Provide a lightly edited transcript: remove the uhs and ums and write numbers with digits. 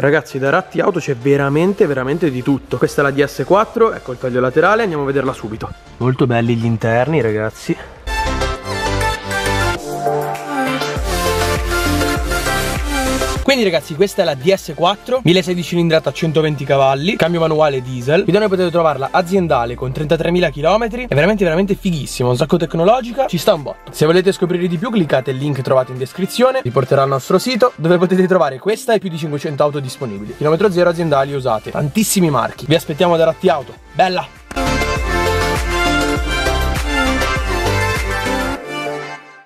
Ragazzi, da Ratti Auto c'è veramente di tutto. Questa è la DS4, ecco il taglio laterale, andiamo a vederla subito. Molto belli gli interni, ragazzi. Quindi ragazzi, questa è la DS4, 1.6 cilindrata a 120 cavalli, cambio manuale diesel. Guidone potete trovarla aziendale con 33.000 km, è veramente fighissima, un sacco tecnologica, ci sta un botto. Se volete scoprire di più cliccate il link trovato in descrizione, vi porterà al nostro sito dove potete trovare questa e più di 500 auto disponibili. Chilometro zero, aziendali, usate, tantissimi marchi. Vi aspettiamo da Ratti Auto, bella!